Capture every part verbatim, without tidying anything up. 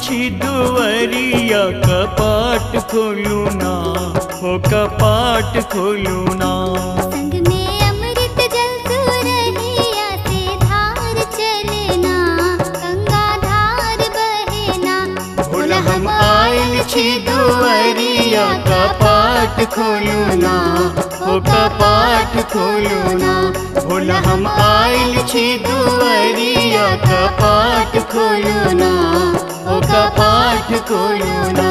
छी दुवरिया कपाट खोलू ना, हो कपाट खोलू ना। संग में अमृत जल सुरहिया से धार चलना, गंगा धार बहना। भोला हम आयल छी दुवरिया कपाट खोलू ना, हो कपाट खोलू ना। भोला हम आयल छी दुवरिया कपाट खोलू ना, ओ कपाट खोलू ना।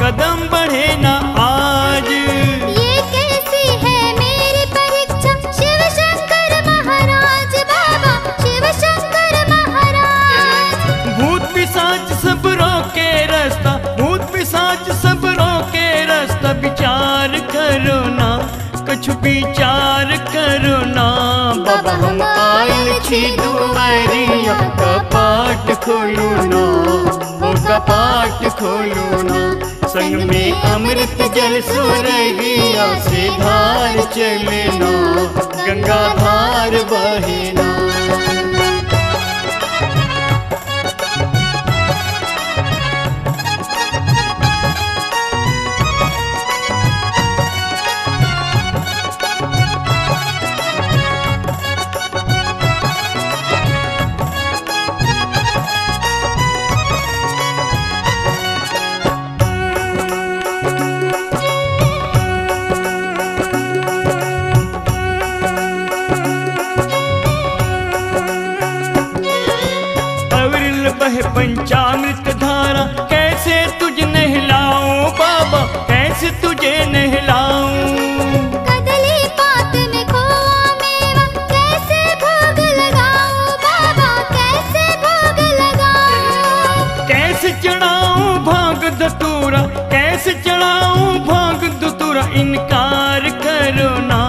कदम बढ़े ना आज, ये कैसी है मेरी परीक्षा। शिव शंकर महाराज बाबा, शिव शंकर महाराज। भूत पिशाच सब रोके रास्ता, भूत पिशाच सब रोके रास्ता। विचार करो ना, कुछ विचार करो ना। बाबा हम आयल छी दुवरिया कपाट खोलू ना, ओ कपाट खोलू ना। संग में अमृत जल सुरहिया से धार चलना, गंगा धार बहना। पंचामृत धारा कैसे तुझे नहलाऊं बाबा, कैसे तुझे नहलाऊं। कदली पात में खोआ मेवा, कैसे भोग लगाऊं बाबा, कैसे भोग लगाऊं। कैसे चढ़ाऊं भांग धतूरा, कैसे चढ़ाऊं भांग धतूरा। इनकार करो ना,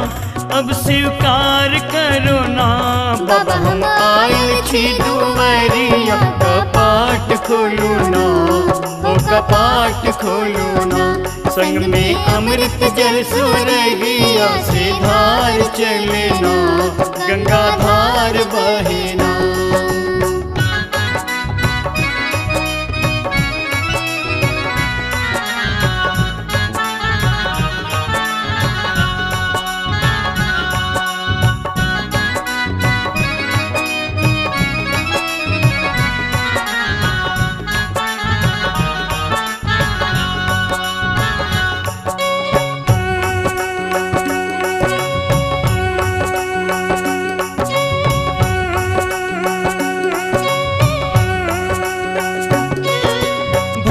अब स्वीकार करो ना। बाबा हम आयल छी दुवरिया कपाट खोलू ना, ओ कपाट खोलू ना। संग में अमृत जल सुरहिया से धार चलना, गंगा धार बहना।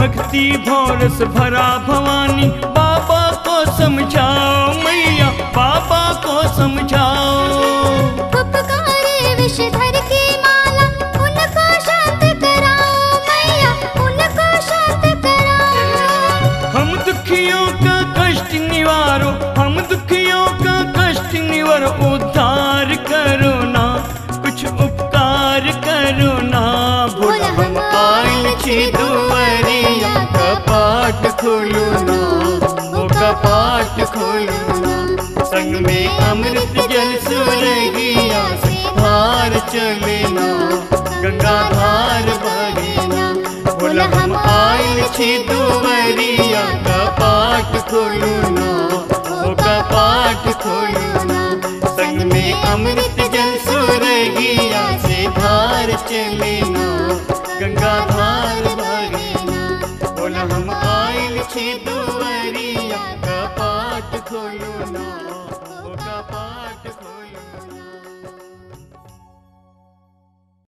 भक्ति भोरस भरा भवानी, बाबा को समझाओ मैया, बाबा को समझाओ। उपकारी विषधर की माला, उनको शांत कराओ मैया, उनको शांत कराओ। हम दुखियों का कष्ट निवारो, हम दुखियों का कष्ट निवारो। उद्धार करो ना, कुछ उपकार करो ना। भोला हम आयल छी दुवरिया कपाट खोलू ना, ओ कपाट खोलू ना। संग में अमृत जल सुरहिया से धार चलना, गंगा धार बहना। भोला हम आयल छी दुवरिया कपाट खोलू ना, ओ कपाट खोलू ना। संग में अमृत जल सुरहिया से धार चलना, गंगा धार बहना। भोला हम आयल छी दुवरिया कपाट खोलू।